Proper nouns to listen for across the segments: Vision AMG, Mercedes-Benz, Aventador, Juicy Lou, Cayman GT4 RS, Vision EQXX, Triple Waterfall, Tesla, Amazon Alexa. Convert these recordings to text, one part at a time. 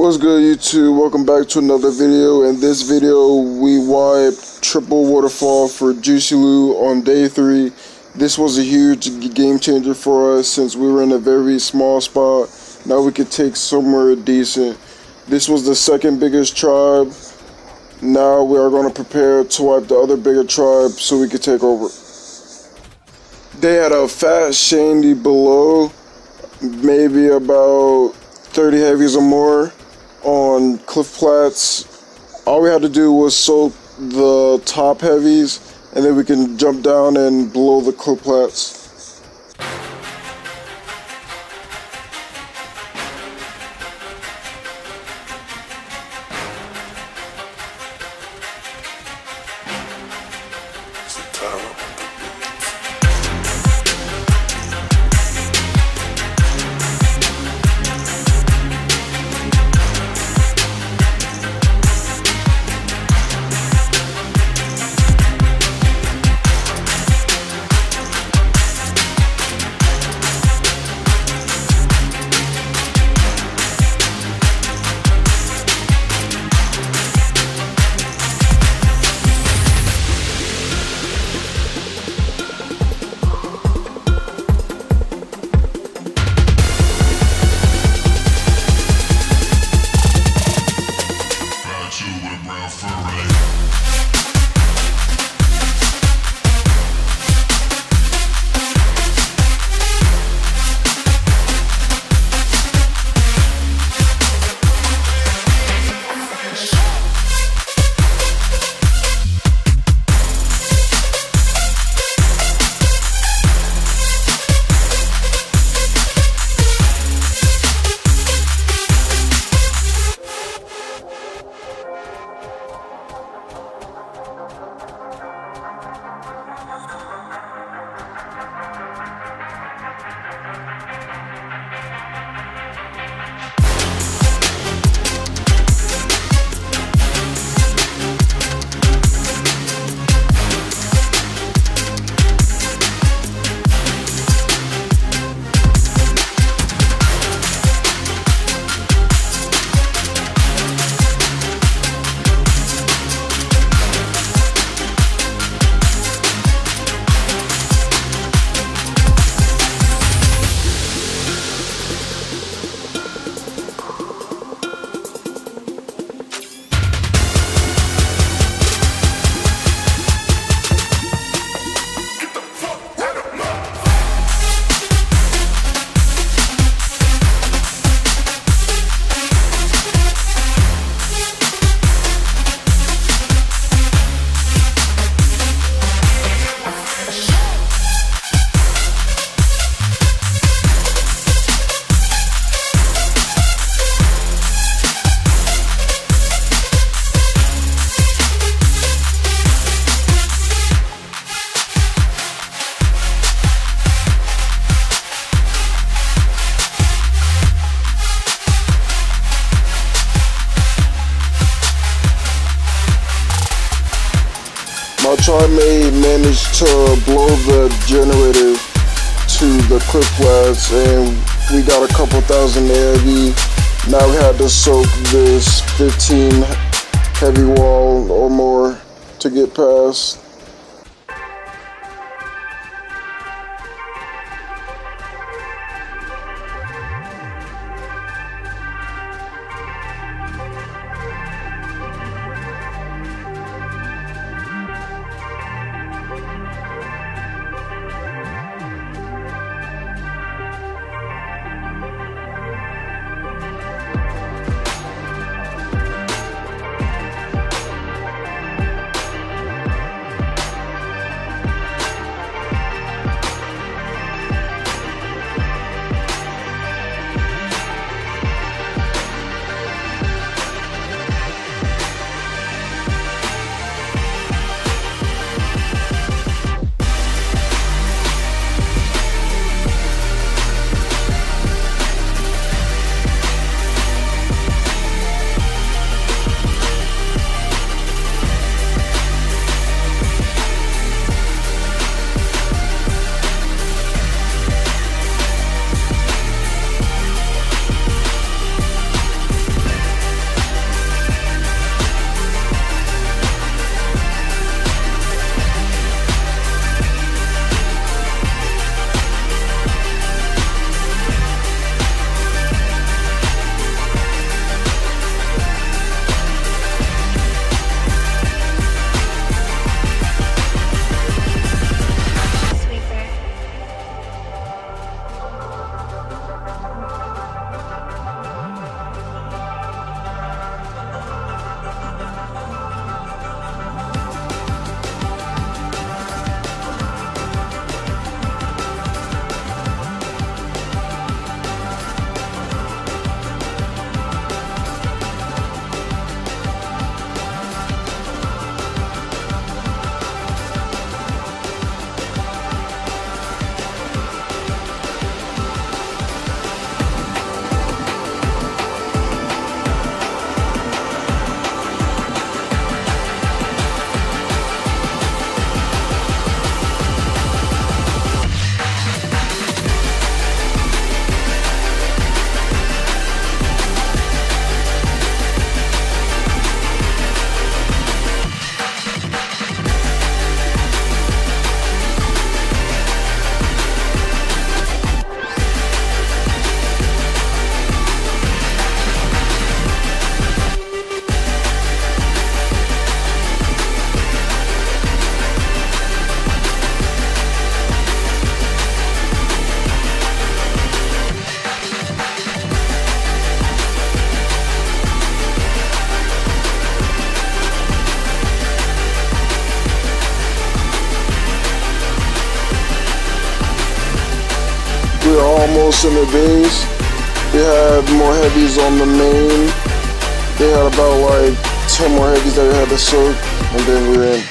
What's good, YouTube? Welcome back to another video. In this video, we wiped Triple Waterfall for Juicy Lou on day 3. This was a huge game changer for us since we were in a very small spot. Now we could take somewhere decent. This was the second biggest tribe. Now we are going to prepare to wipe the other bigger tribe so we could take over. They had a fat shandy below, maybe about 30 heavies or more on Cliff Platts. All we had to do was soak the top heavies, and then we can jump down and blow the Cliff Platts. My tribe mate managed to blow the generator to the Cliff Platts, and we got a couple thousand heavy. Now we had to soak this 15 heavy wall or more to get past. promos in the bass. They had more heavies on the main. They had about like 10 more heavies that we had to soak, and then we were in.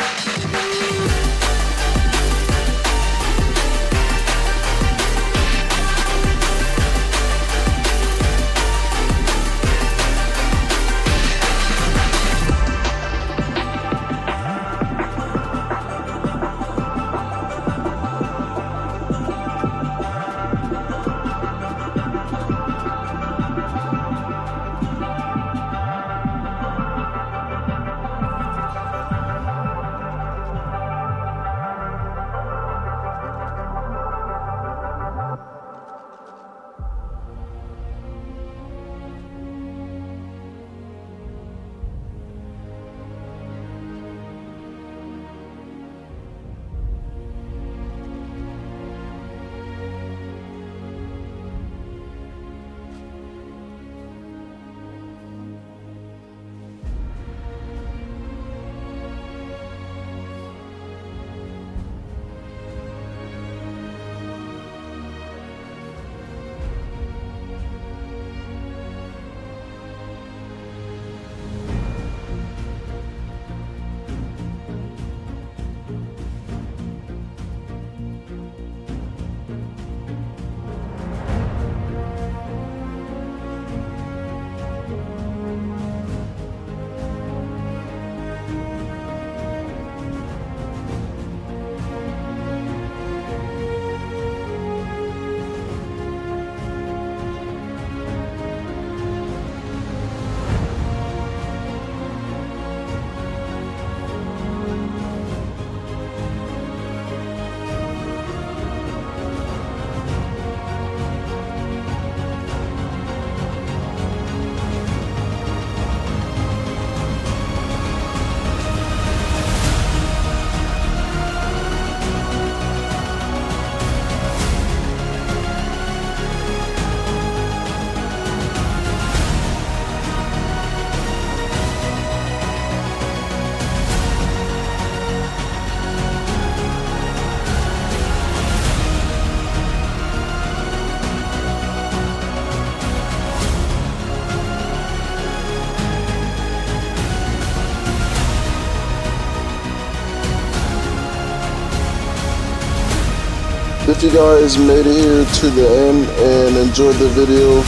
If you guys made it here to the end and enjoyed the video,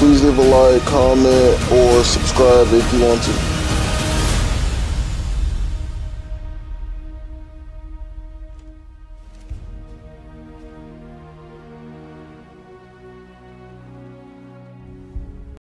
please leave a like, comment, or subscribe if you want to.